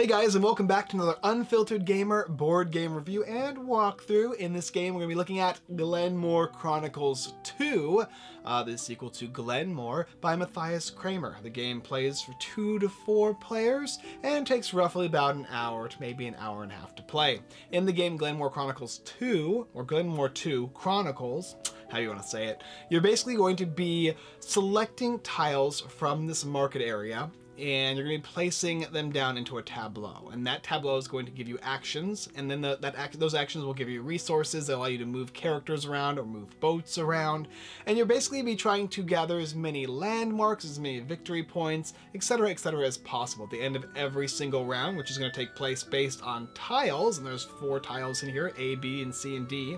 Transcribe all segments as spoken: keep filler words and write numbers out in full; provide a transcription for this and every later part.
Hey guys, and welcome back to another Unfiltered Gamer board game review and walkthrough. In this game, we're going to be looking at Glenmore Chronicles two, uh, the sequel to Glenmore by Matthias Kramer. The game plays for two to four players and takes roughly about an hour to maybe an hour and a half to play. In the game Glenmore Chronicles two, or Glenmore two Chronicles, how you want to say it, you're basically going to be selecting tiles from this market area, and you're going to be placing them down into a tableau. And that tableau is going to give you actions, and then the, that act, those actions will give you resources that allow you to move characters around or move boats around. And you're basically be trying to gather as many landmarks, as many victory points, et cetera, et cetera as possible at the end of every single round, which is going to take place based on tiles. And there's four tiles in here, A, B, and C, and D.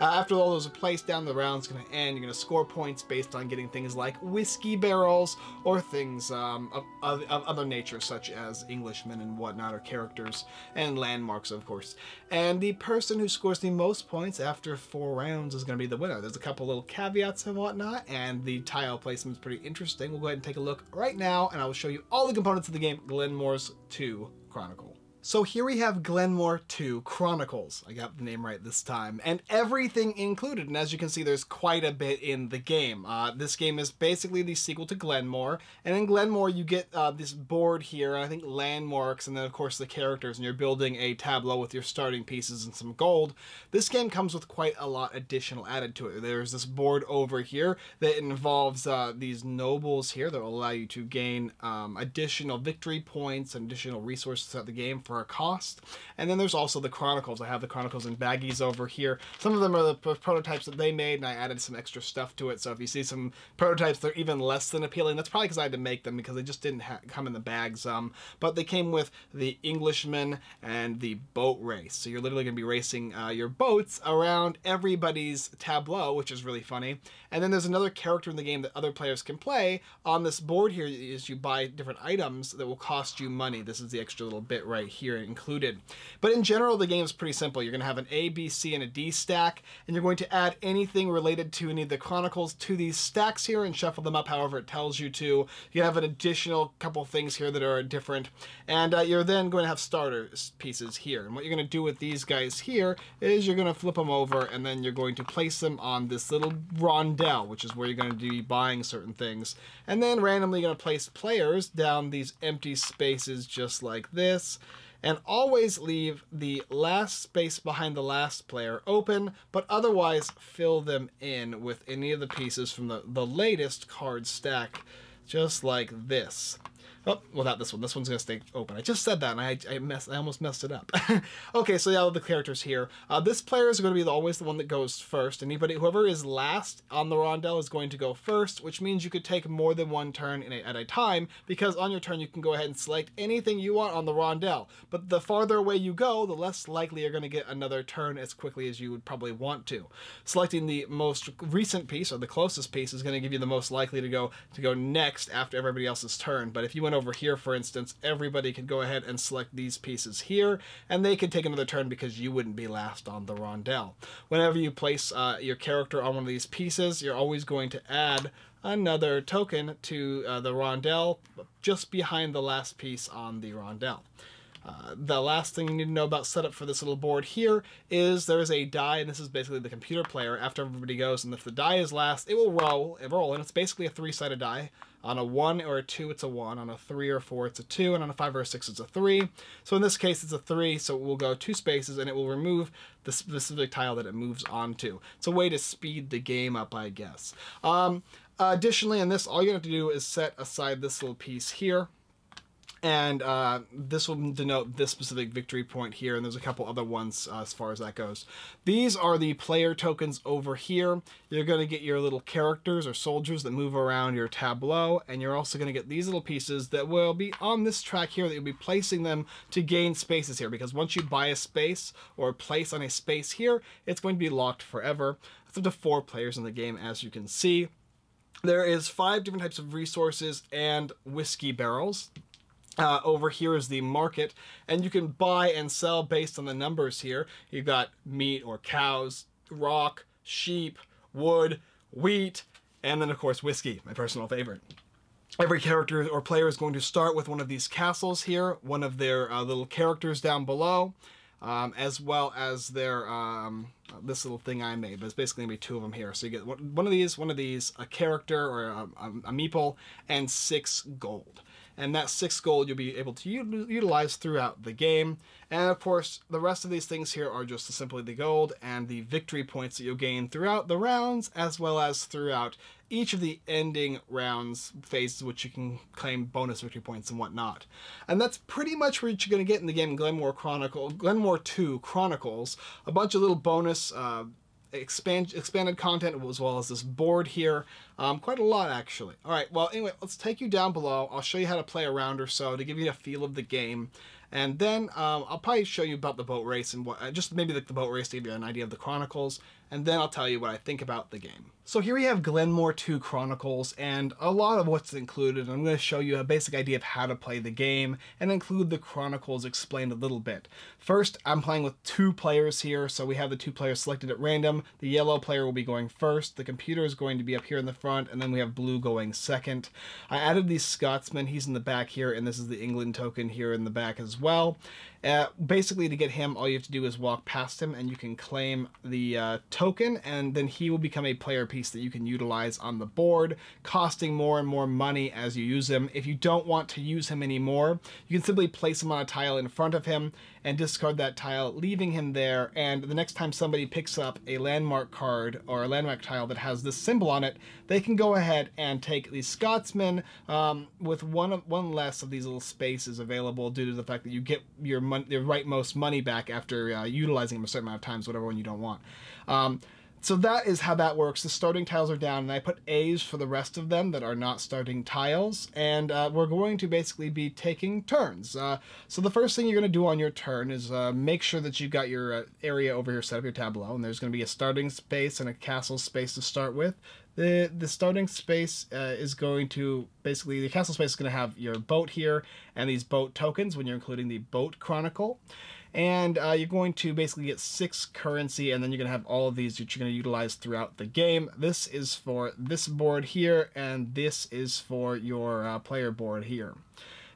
Uh, after all those are placed down, the round's going to end. You're going to score points based on getting things like whiskey barrels or things um, of, of of other nature, such as Englishmen and whatnot, or characters and landmarks, of course. And the person who scores the most points after four rounds is going to be the winner. There's a couple little caveats and whatnot, and the tile placement is pretty interesting. We'll go ahead and take a look right now, and I will show you all the components of the game Glenmore's two Chronicle. So here we have Glenmore two Chronicles. I got the name right this time. And everything included. And as you can see, there's quite a bit in the game. Uh, this game is basically the sequel to Glenmore. And in Glenmore, you get uh, this board here, and I think landmarks, and then of course the characters, and you're building a tableau with your starting pieces and some gold. This game comes with quite a lot additional added to it. There's this board over here that involves uh, these nobles here that will allow you to gain um, additional victory points and additional resources throughout the game for a cost. And then there's also the Chronicles. I have the Chronicles in baggies over here. Some of them are the prototypes that they made, and I added some extra stuff to it. So if you see some prototypes that are even less than appealing, that's probably because I had to make them, because they just didn't ha come in the bags. Um, but they came with the Englishman and the boat race. So you're literally going to be racing uh, your boats around everybody's tableau, which is really funny. And then there's another character in the game that other players can play. On this board here is you buy different items that will cost you money. This is the extra little bit right here. Here included. But in general, the game is pretty simple. You're going to have an A, B, C, and a D stack, and you're going to add anything related to any of the Chronicles to these stacks here and shuffle them up however it tells you to. You have an additional couple things here that are different, and uh, you're then going to have starter pieces here. And what you're going to do with these guys here is you're going to flip them over, and then you're going to place them on this little rondelle, which is where you're going to be buying certain things. And then randomly you're going to place players down these empty spaces just like this. And always leave the last space behind the last player open, but otherwise fill them in with any of the pieces from the, the latest card stack, just like this. Oh, well, not this one. This one's going to stay open. I just said that, and I, I, mess, I almost messed it up. Okay, so yeah, all the characters here. Uh, this player is going to be the, always the one that goes first. Anybody, whoever is last on the rondelle is going to go first, which means you could take more than one turn in a, at a time, because on your turn you can go ahead and select anything you want on the rondelle. But the farther away you go, the less likely you're going to get another turn as quickly as you would probably want to. Selecting the most recent piece, or the closest piece, is going to give you the most likely to go, to go next after everybody else's turn. But if you want over here, for instance, everybody could go ahead and select these pieces here, and they could take another turn because you wouldn't be last on the rondelle. Whenever you place uh, your character on one of these pieces, you're always going to add another token to uh, the rondelle just behind the last piece on the rondelle. Uh, the last thing you need to know about setup for this little board here is there is a die, and this is basically the computer player after everybody goes, and if the die is last, it will roll, it roll and it's basically a three-sided die. On a one or a two, it's a one. On a three or four, it's a two. And on a five or a six, it's a three. So in this case, it's a three. So it will go two spaces, and it will remove the specific tile that it moves onto. It's a way to speed the game up, I guess. Um, additionally, in this, all you have to do is set aside this little piece here. And uh, this will denote this specific victory point here, and there's a couple other ones uh, as far as that goes. These are the player tokens over here. You're going to get your little characters or soldiers that move around your tableau, and you're also going to get these little pieces that will be on this track here that you'll be placing them to gain spaces here, because once you buy a space or place on a space here, it's going to be locked forever. It's up to four players in the game, as you can see. There is five different types of resources and whiskey barrels. Uh, over here is the market, and you can buy and sell based on the numbers here. You've got meat or cows, rock, sheep, wood, wheat, and then of course whiskey, my personal favorite. Every character or player is going to start with one of these castles here, one of their uh, little characters down below, um, as well as their, um, this little thing I made, but it's basically going to be two of them here. So you get one of these, one of these, a character or a, a, a meeple, and six gold. And that six gold you'll be able to utilize throughout the game. And of course, the rest of these things here are just simply the gold and the victory points that you'll gain throughout the rounds, as well as throughout each of the ending rounds phases, which you can claim bonus victory points and whatnot. And that's pretty much what you're going to get in the game Glenmore Chronicle, Glenmore two Chronicles, a bunch of little bonus uh, expand, expanded content, as well as this board here. Um, quite a lot, actually. All right, well, anyway, let's take you down below. I'll show you how to play a round or so to give you a feel of the game. And then um, I'll probably show you about the boat race and what, just maybe the, the boat race to give you an idea of the Chronicles, and then I'll tell you what I think about the game. So here we have Glenmore two Chronicles and a lot of what's included. I'm going to show you a basic idea of how to play the game and include the Chronicles explained a little bit. First, I'm playing with two players here, so we have the two players selected at random. The yellow player will be going first, the computer is going to be up here in the front, and then we have blue going second. I added the Scotsman, he's in the back here, and this is the England token here in the back as well. well. Uh, basically, to get him, all you have to do is walk past him and you can claim the uh, token, and then he will become a player piece that you can utilize on the board, costing more and more money as you use him. If you don't want to use him anymore, you can simply place him on a tile in front of him and discard that tile, leaving him there, and the next time somebody picks up a landmark card or a landmark tile that has this symbol on it, they can go ahead and take the Scotsman um, with one, of, one less of these little spaces available due to the fact that you get your mon your rightmost money back after uh, utilizing them a certain amount of times, whatever one you don't want. Um, so that is how that works. The starting tiles are down, and I put A's for the rest of them that are not starting tiles, and uh, we're going to basically be taking turns. Uh, so the first thing you're going to do on your turn is uh, make sure that you've got your uh, area over here set up, your tableau, and there's going to be a starting space and a castle space to start with. The, the starting space uh, is going to, basically, the castle space is going to have your boat here and these boat tokens when you're including the boat chronicle. And uh, you're going to basically get six currency, and then you're going to have all of these that you're going to utilize throughout the game. This is for this board here, and this is for your uh, player board here.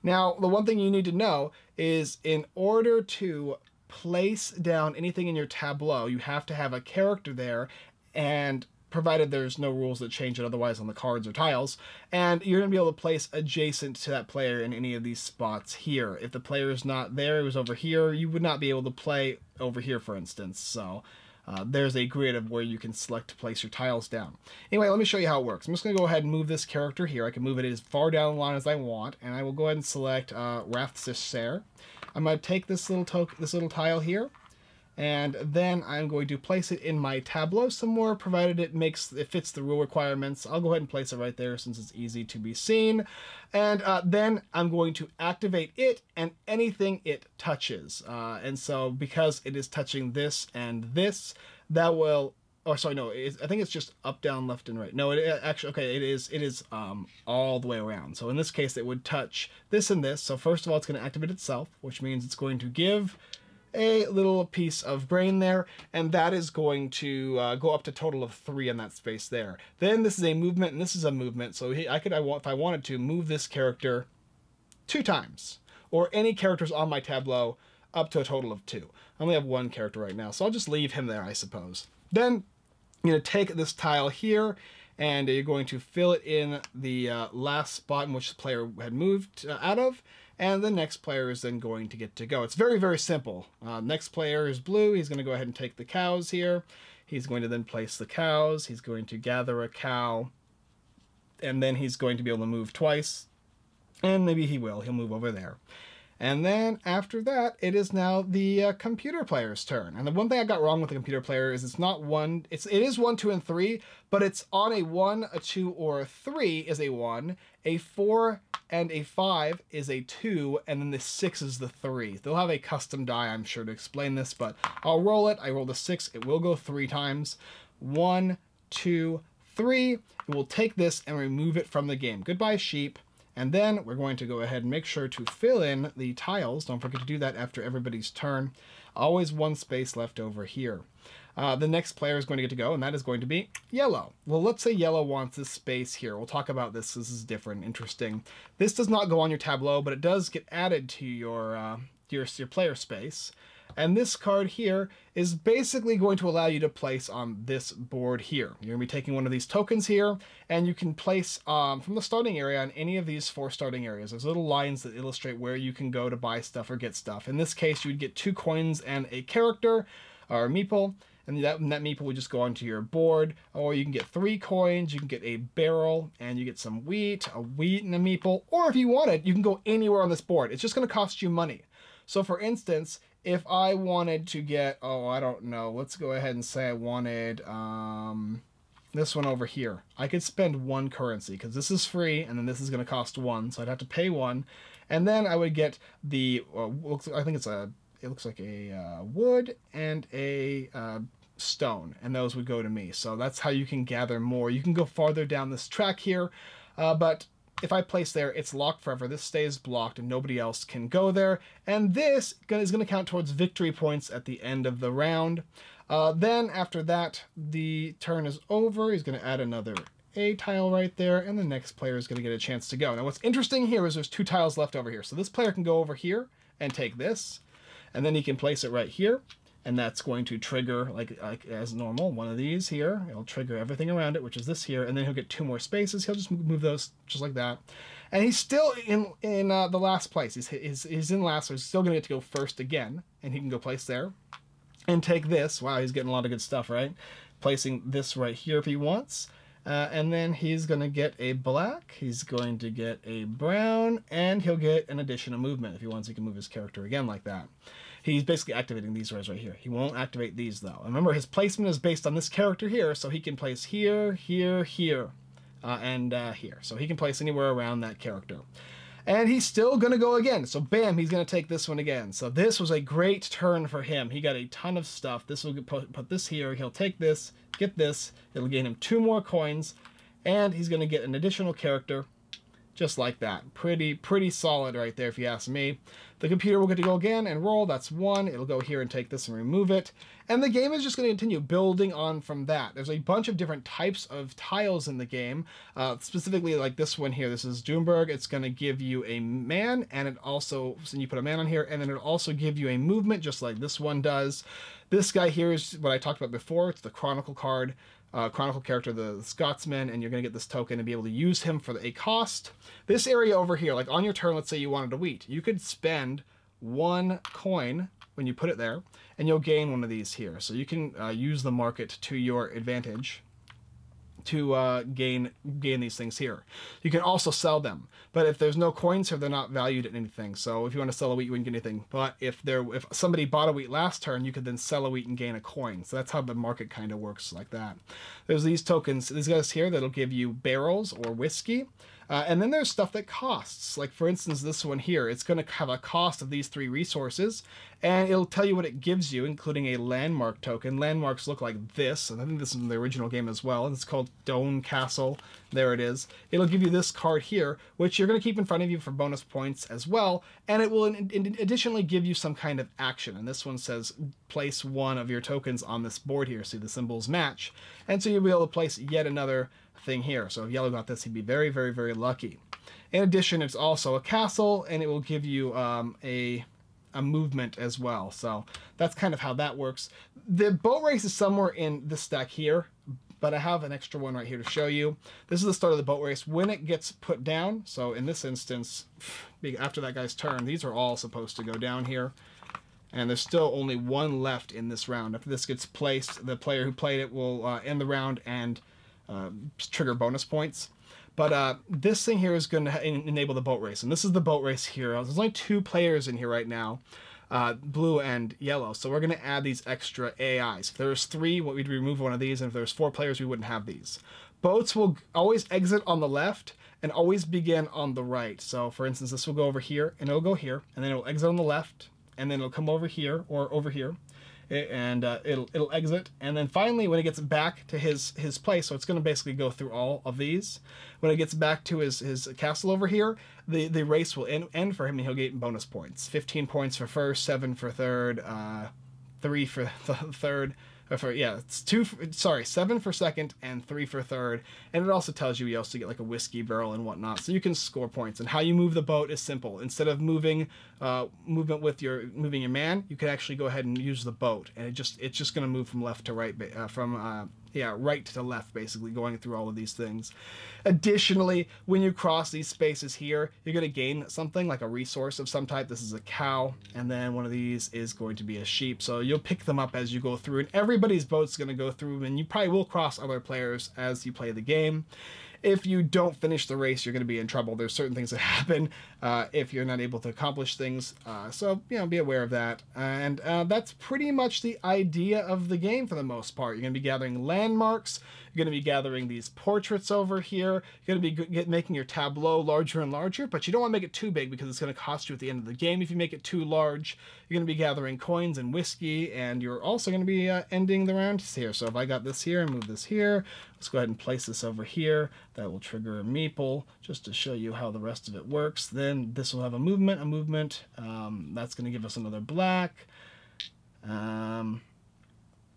Now, the one thing you need to know is in order to place down anything in your tableau, you have to have a character there, and provided there's no rules that change it otherwise on the cards or tiles, and you're going to be able to place adjacent to that player in any of these spots here. If the player is not there, it was over here, you would not be able to play over here, for instance. So uh, there's a grid of where you can select to place your tiles down. Anyway, let me show you how it works. I'm just going to go ahead and move this character here. I can move it as far down the line as I want, and I will go ahead and select uh, Rathsisser. I'm going to take this little, to this little tile here, and then I'm going to place it in my tableau somewhere, provided it makes it fits the rule requirements. I'll go ahead and place it right there since it's easy to be seen. And uh, then I'm going to activate it and anything it touches. Uh, and so because it is touching this and this, that will... Oh, sorry, no, it's, I think it's just up, down, left, and right. No, it, it actually, okay, it is It is um, all the way around. So in this case, it would touch this and this. So first of all, it's going to activate itself, which means it's going to give a little piece of brain there, and that is going to uh, go up to a total of three in that space there. Then this is a movement, and this is a movement, so I could, if I wanted to, move this character two times, or any characters on my tableau up to a total of two. I only have one character right now, so I'll just leave him there, I suppose. Then I'm going to take this tile here, and you're going to fill it in the uh, last spot in which the player had moved uh, out of, and the next player is then going to get to go. It's very, very simple. Uh, next player is blue. He's going to go ahead and take the cows here. He's going to then place the cows. He's going to gather a cow, and then he's going to be able to move twice, and maybe he will. He'll move over there. And then after that, it is now the uh, computer player's turn. And the one thing I got wrong with the computer player is it's not one, it's, it is one, two, and three, but it's on a one, a two, or a three is a one, a four, and a five is a two, and then the six is the three. They'll have a custom die, I'm sure, to explain this, but I'll roll it. I rolled a six. It will go three times. One, two, three. It will take this and remove it from the game. Goodbye, sheep. And then we're going to go ahead and make sure to fill in the tiles. Don't forget to do that after everybody's turn. Always one space left over here. Uh, the next player is going to get to go, and that is going to be Yellow. Well, let's say Yellow wants this space here. We'll talk about this. This is different, interesting. This does not go on your tableau, but it does get added to your, uh, your, your player space. And this card here is basically going to allow you to place on this board here. You're going to be taking one of these tokens here, and you can place um, from the starting area on any of these four starting areas. There's little lines that illustrate where you can go to buy stuff or get stuff. In this case, you would get two coins and a character, or a meeple, and that, and that meeple would just go onto your board. Or you can get three coins, you can get a barrel, and you get some wheat, a wheat and a meeple. Or if you want it, you can go anywhere on this board. It's just going to cost you money. So for instance, if I wanted to get, oh, I don't know, let's go ahead and say I wanted um, this one over here. I could spend one currency because this is free, and then this is going to cost one, so I'd have to pay one. And then I would get the, uh, I think it's a, it looks like a uh, wood and a uh, stone, and those would go to me. So that's how you can gather more. You can go farther down this track here, uh, but if I place there, it's locked forever. This stays blocked and nobody else can go there. And this is going to count towards victory points at the end of the round. Uh, then after that, the turn is over. He's going to add another A tile right there, and the next player is going to get a chance to go. Now what's interesting here is there's two tiles left over here. So this player can go over here and take this, and then he can place it right here. And that's going to trigger, like, like as normal, one of these here. It'll trigger everything around it, which is this here. And then he'll get two more spaces. He'll just move those just like that. And he's still in in uh, the last place. He's, he's, he's in last, so he's still going to get to go first again. And he can go place there and take this. Wow, he's getting a lot of good stuff, right? Placing this right here if he wants. Uh, and then he's going to get a black, he's going to get a brown, and he'll get an addition of movement. If he wants, he can move his character again like that. He's basically activating these rays right here. He won't activate these, though. Remember, his placement is based on this character here, so he can place here, here, here, uh, and uh, here. So he can place anywhere around that character. And he's still going to go again. So bam, he's going to take this one again. So this was a great turn for him. He got a ton of stuff. This will put, put this here. He'll take this, get this. It'll gain him two more coins. And he's going to get an additional character just like that. Pretty, pretty solid right there if you ask me. The computer will get to go again and roll. That's one. It'll go here and take this and remove it. And the game is just going to continue building on from that. There's a bunch of different types of tiles in the game, uh, specifically like this one here. This is Doomburg. It's going to give you a man, and it also, so you put a man on here, and then it'll also give you a movement just like this one does. This guy here is what I talked about before. It's the Chronicle card. Uh, Chronicle character, the, the Scotsman, and you're going to get this token and be able to use him for a cost. This area over here, like on your turn, let's say you wanted a wheat. You could spend one coin when you put it there, and you'll gain one of these here. So you can uh, use the market to your advantage to uh, gain gain these things here. You can also sell them, but if there's no coins here, they're not valued at anything. So if you want to sell a wheat, you wouldn't get anything. But if there, if somebody bought a wheat last turn, you could then sell a wheat and gain a coin. So that's how the market kind of works like that. There's these tokens, these guys here, that'll give you barrels or whiskey. Uh, and then there's stuff that costs. Like for instance, this one here, it's going to have a cost of these three resources, and it'll tell you what it gives you, including a landmark token. Landmarks look like this, and I think this is in the original game as well, and it's called Stone Castle. There it is. It'll give you this card here, which you're going to keep in front of you for bonus points as well, and it will in, in additionally give you some kind of action. And this one says place one of your tokens on this board here. See, the symbols match, and so you'll be able to place yet another thing here. So if Yellow got this, he'd be very, very, very lucky. In addition, it's also a castle, and it will give you um, a a movement as well. So that's kind of how that works. The boat race is somewhere in this stack here, but I have an extra one right here to show you. This is the start of the boat race when it gets put down. So in this instance, after that guy's turn, these are all supposed to go down here. And there's still only one left in this round. After this gets placed, the player who played it will uh, end the round and Uh, trigger bonus points. But uh, this thing here is going to en enable the boat race, and this is the boat race here. There's only two players in here right now, uh, blue and yellow, so we're going to add these extra A Is. If there's three, we'd remove one of these, and if there's four players, we wouldn't have these. Boats will always exit on the left and always begin on the right. So for instance, this will go over here, and it'll go here, and then it'll exit on the left, and then it'll come over here or over here. It, and uh, it'll it'll exit, and then finally when it gets back to his his place, so it's going to basically go through all of these. When it gets back to his his castle over here, the the race will end, end for him, and he'll get bonus points. fifteen points for first, seven for third, uh, three for th third, or for, yeah, it's two, for, sorry, seven for second and three for third. And it also tells you you also get like a whiskey barrel and whatnot, so you can score points. And how you move the boat is simple. Instead of moving, uh, movement with your moving your man, you can actually go ahead and use the boat, and it just it's just going to move from left to right, uh, from uh, yeah right to left, basically going through all of these things. Additionally, when you cross these spaces here, you're going to gain something like a resource of some type. This is a cow, and then one of these is going to be a sheep. So you'll pick them up as you go through, and everybody's boat's going to go through, and you probably will cross other players as you play the game. If you don't finish the race, you're going to be in trouble. There's certain things that happen uh, if you're not able to accomplish things. Uh, so, you know, be aware of that. And uh, that's pretty much the idea of the game for the most part. You're going to be gathering landmarks. You're going to be gathering these portraits over here. You're going to be get, making your tableau larger and larger, but you don't want to make it too big because it's going to cost you at the end of the game if you make it too large. You're going to be gathering coins and whiskey, and you're also going to be uh, ending the rounds here. So if I got this here and move this here, let's go ahead and place this over here. That will trigger a meeple just to show you how the rest of it works. Then this will have a movement, a movement. Um, that's going to give us another black. Um,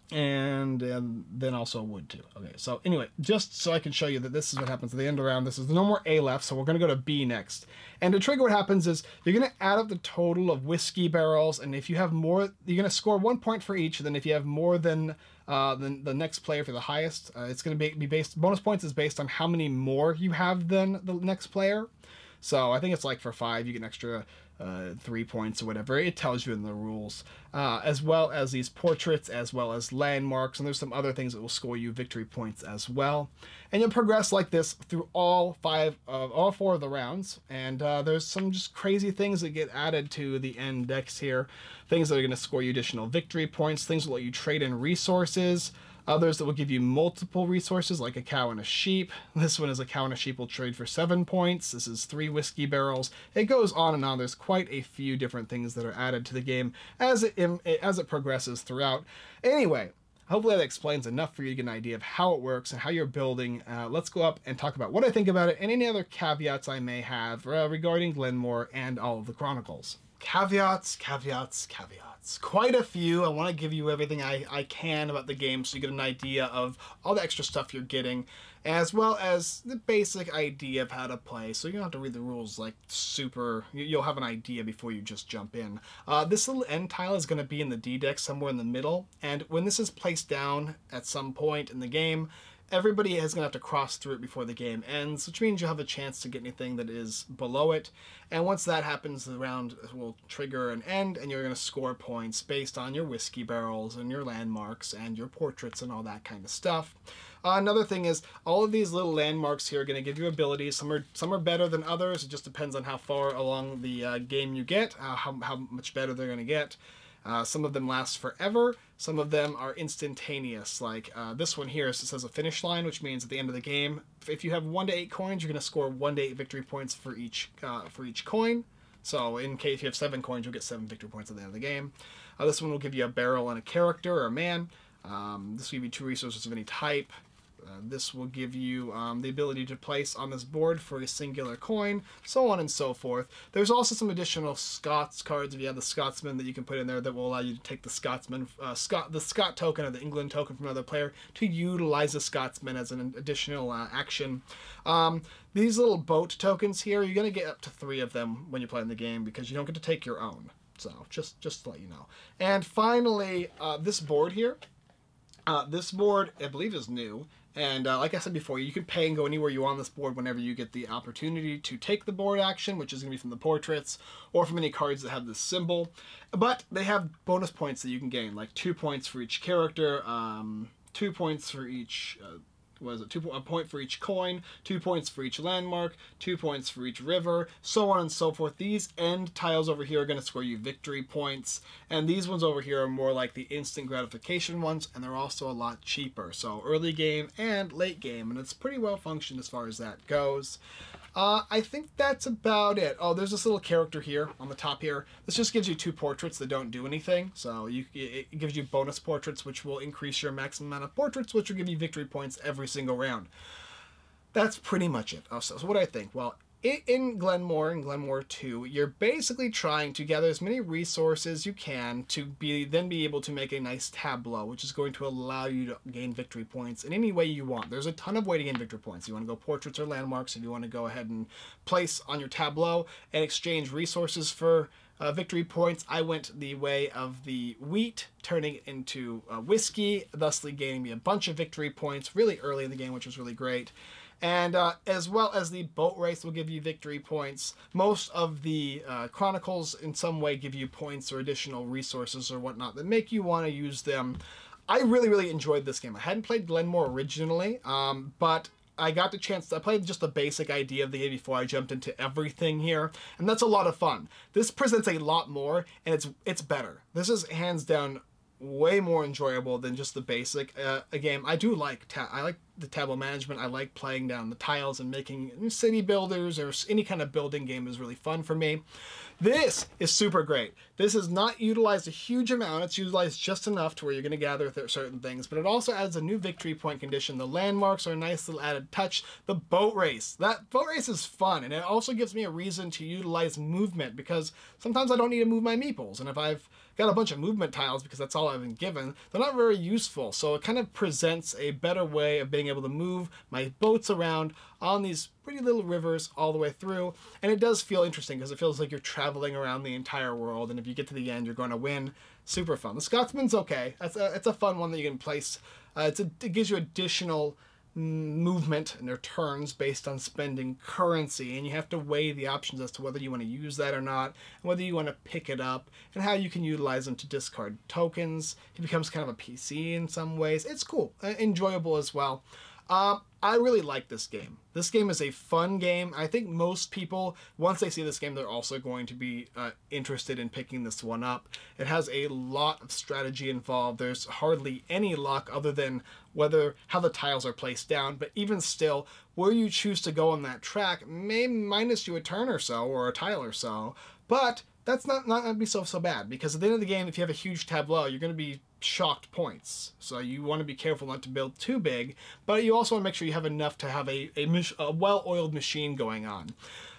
and, and then also wood too. Okay, so anyway, just so I can show you that this is what happens at the end of the round. This is no more A left, so we're going to go to B next. And to trigger what happens is you're going to add up the total of whiskey barrels. And if you have more, you're going to score one point for each. And then if you have more than... Uh, then the next player for the highest, uh, it's going to be, be based, bonus points is based on how many more you have than the next player. So I think it's like for five, you get an extra uh, three points or whatever. It tells you in the rules, uh, as well as these portraits, as well as landmarks. And there's some other things that will score you victory points as well. And you'll progress like this through all five of all four of the rounds. And uh, there's some just crazy things that get added to the index here. Things that are going to score you additional victory points, things that will let you trade in resources, others that will give you multiple resources, like a cow and a sheep. This one is a cow and a sheep will trade for seven points. This is three whiskey barrels. It goes on and on. There's quite a few different things that are added to the game as it, as it progresses throughout. Anyway, hopefully that explains enough for you to get an idea of how it works and how you're building. Uh, let's go up and talk about what I think about it and any other caveats I may have uh, regarding Glenmore and all of the Chronicles. Caveats, caveats, caveats. Quite a few. I want to give you everything I, I can about the game so you get an idea of all the extra stuff you're getting, as well as the basic idea of how to play, so you don't have to read the rules like super. You'll have an idea before you just jump in. Uh, this little end tile is going to be in the D deck somewhere in the middle, and when this is placed down at some point in the game, everybody is going to have to cross through it before the game ends, which means you'll have a chance to get anything that is below it. And once that happens, the round will trigger an end, and you're going to score points based on your whiskey barrels and your landmarks and your portraits and all that kind of stuff. Uh, another thing is all of these little landmarks here are going to give you abilities. Some are some are better than others. It just depends on how far along the uh, game you get, uh, how, how much better they're going to get. Uh, some of them last forever. Some of them are instantaneous, like uh, this one here. It says a finish line, which means at the end of the game, if you have one to eight coins, you're going to score one to eight victory points for each uh, for each coin. So in case you have seven coins, you'll get seven victory points at the end of the game. Uh, this one will give you a barrel and a character or a man. Um, this will give you two resources of any type. Uh, this will give you um, the ability to place on this board for a singular coin, so on and so forth. There's also some additional Scots cards, if you have the Scotsman, that you can put in there that will allow you to take the Scotsman, uh, Scot the Scot token or the England token from another player to utilize the Scotsman as an additional uh, action. Um, these little boat tokens here, you're going to get up to three of them when you're playing the game because you don't get to take your own. So just, just to let you know. And finally, uh, this board here, uh, this board I believe is new. And uh, like I said before, you can pay and go anywhere you want on this board whenever you get the opportunity to take the board action, which is going to be from the portraits or from any cards that have this symbol. But they have bonus points that you can gain, like two points for each character, um, two points for each... Uh, What is it? Two, a point for each coin, two points for each landmark, two points for each river, so on and so forth. These end tiles over here are going to score you victory points, and these ones over here are more like the instant gratification ones, and they're also a lot cheaper. So early game and late game, and it's pretty well functioned as far as that goes. Uh, I think that's about it. Oh, there's this little character here on the top here. This just gives you two portraits that don't do anything. So you, it gives you bonus portraits, which will increase your maximum amount of portraits, which will give you victory points every single round. That's pretty much it. Oh, so, so what do I think? Well, in Glenmore and Glenmore two, you're basically trying to gather as many resources you can to be then be able to make a nice tableau, which is going to allow you to gain victory points in any way you want. There's a ton of way to gain victory points. You want to go portraits or landmarks, if you want to go ahead and place on your tableau and exchange resources for Uh, victory points. I went the way of the wheat, turning it into uh, whiskey, thusly gaining me a bunch of victory points really early in the game, which was really great. And uh, as well as the boat race will give you victory points. Most of the uh, Chronicles in some way give you points or additional resources or whatnot that make you want to use them. I really, really enjoyed this game. I hadn't played Glenmore originally, um, but I got the chance to, I played just the basic idea of the game before I jumped into everything here, and that's a lot of fun. This presents a lot more, and it's it's better. This is hands down way more enjoyable than just the basic uh, a game. I do like ta I like the tableau management. I like playing down the tiles and making city builders, or any kind of building game is really fun for me. This is super great. This is not utilized a huge amount. It's utilized just enough to where you're going to gather th certain things, but it also adds a new victory point condition. The landmarks are a nice little added touch. The boat race, that boat race is fun, and it also gives me a reason to utilize movement, because sometimes I don't need to move my meeples, and if I've got a bunch of movement tiles because that's all I've been given, they're not very useful. So it kind of presents a better way of being able to move my boats around on these pretty little rivers all the way through, and it does feel interesting because it feels like you're traveling around the entire world, and if you get to the end, you're going to win. Super fun. The Scotsman's okay. That's a, it's a fun one that you can place. Uh, it's a, it gives you additional movement and their turns based on spending currency, and you have to weigh the options as to whether you want to use that or not, and whether you want to pick it up, and how you can utilize them to discard tokens. It becomes kind of a P C in some ways. It's cool, uh, enjoyable as well. Um, I really like this game. This game is a fun game. I think most people, once they see this game, they're also going to be uh, interested in picking this one up. It has a lot of strategy involved. There's hardly any luck other than whether how the tiles are placed down, but even still, where you choose to go on that track may minus you a turn or so, or a tile or so, but that's not, not going to be so, so bad, because at the end of the game, if you have a huge tableau, you're going to be shocked points. So you want to be careful not to build too big, but you also want to make sure you have enough to have a, a, a well-oiled machine going on.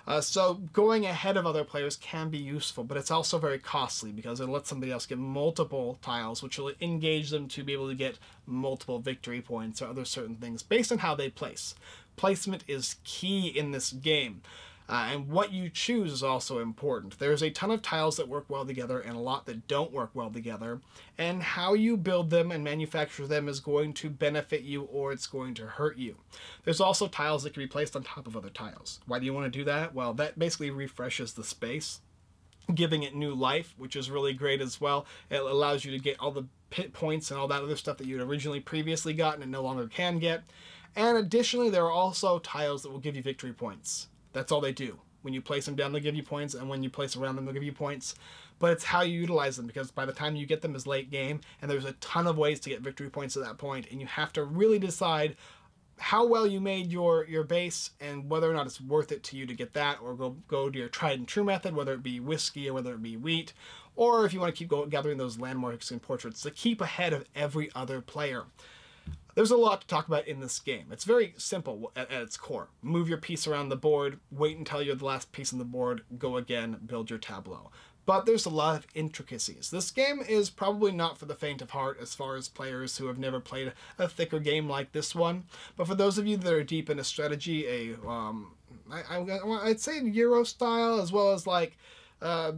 Uh, so going ahead of other players can be useful, but it's also very costly because it lets somebody else get multiple tiles, which will engage them to be able to get multiple victory points or other certain things based on how they place. Placement is key in this game. Uh, and what you choose is also important. There's a ton of tiles that work well together and a lot that don't work well together. And how you build them and manufacture them is going to benefit you or it's going to hurt you. There's also tiles that can be placed on top of other tiles. Why do you want to do that? Well, that basically refreshes the space, giving it new life, which is really great as well. It allows you to get all the pit points and all that other stuff that you'd originally previously gotten and no longer can get. And additionally, there are also tiles that will give you victory points. That's all they do. When you place them down, they'll give you points, and when you place around them, they'll give you points. But it's how you utilize them, because by the time you get them is late game, and there's a ton of ways to get victory points at that point, and you have to really decide how well you made your, your base and whether or not it's worth it to you to get that, or go, go to your tried and true method, whether it be whiskey or whether it be wheat, or if you want to keep going, gathering those landmarks and portraits to keep ahead of every other player. There's a lot to talk about in this game. It's very simple at, at its core. Move your piece around the board, wait until you're the last piece on the board, go again, build your tableau. But there's a lot of intricacies. This game is probably not for the faint of heart as far as players who have never played a thicker game like this one. But for those of you that are deep into strategy, a, um, I, I, I'd say Euro style, as well as like, uh,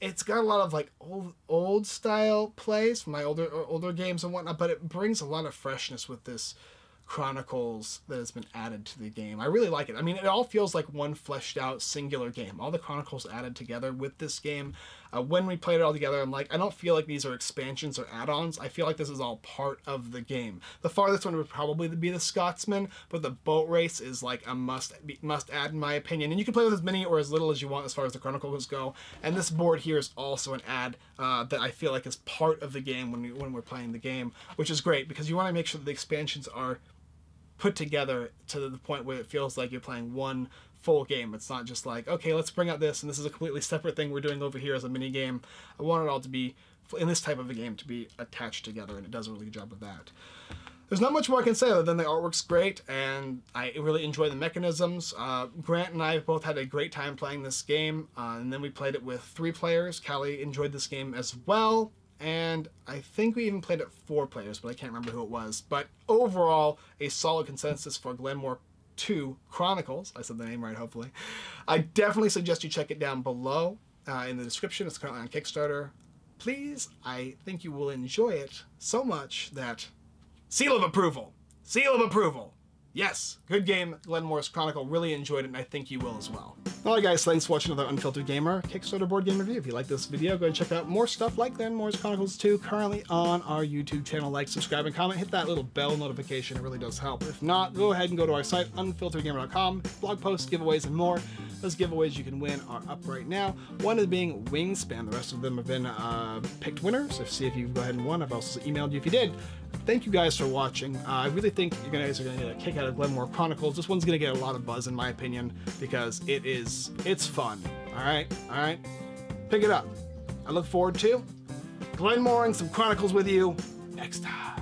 it's got a lot of like old old style plays from my older older games and whatnot, but it brings a lot of freshness with this Chronicles that has been added to the game. I really like it. I mean, it all feels like one fleshed out singular game. All the Chronicles added together with this game. Uh, when we played it all together, I'm like, I don't feel like these are expansions or add-ons. I feel like this is all part of the game. The farthest one would probably be the Scotsman, but the boat race is like a must must add in my opinion. And you can play with as many or as little as you want as far as the Chronicles go. And this board here is also an add uh, that I feel like is part of the game when we, when we're playing the game, which is great because you want to make sure that the expansions are put together to the point where it feels like you're playing one full game. It's not just like, okay, let's bring out this, and this is a completely separate thing we're doing over here as a mini game. I want it all to be, in this type of a game, to be attached together, and it does a really good job of that. There's not much more I can say other than the artwork's great, and I really enjoy the mechanisms. Uh, Grant and I both had a great time playing this game, uh, and then we played it with three players. Callie enjoyed this game as well, and I think we even played it four players, but I can't remember who it was. But overall, a solid consensus for Glenmore two Chronicles. I said the name right, hopefully. I definitely suggest you check it down below uh, in the description. It's currently on Kickstarter. Please, I think you will enjoy it so much that... Seal of approval. Seal of approval. Yes, good game, Glenmore's Chronicle. Really enjoyed it, and I think you will as well. All right, guys, thanks for watching another Unfiltered Gamer Kickstarter board game review. If you like this video, go and check out more stuff like Glenmore's Chronicles two currently on our YouTube channel. Like, subscribe, and comment. Hit that little bell notification. It really does help. If not, go ahead and go to our site, unfiltered gamer dot com. Blog posts, giveaways, and more. Those giveaways you can win are up right now. One is being Wingspan. The rest of them have been uh, picked winners. So see if you go ahead and won. I've also emailed you if you did. Thank you guys for watching. Uh, I really think you guys are going to get a kick out of Glenmore Chronicles. This one's going to get a lot of buzz, in my opinion, because it is, it's fun. All right, all right. Pick it up. I look forward to Glenmoreing some Chronicles with you next time.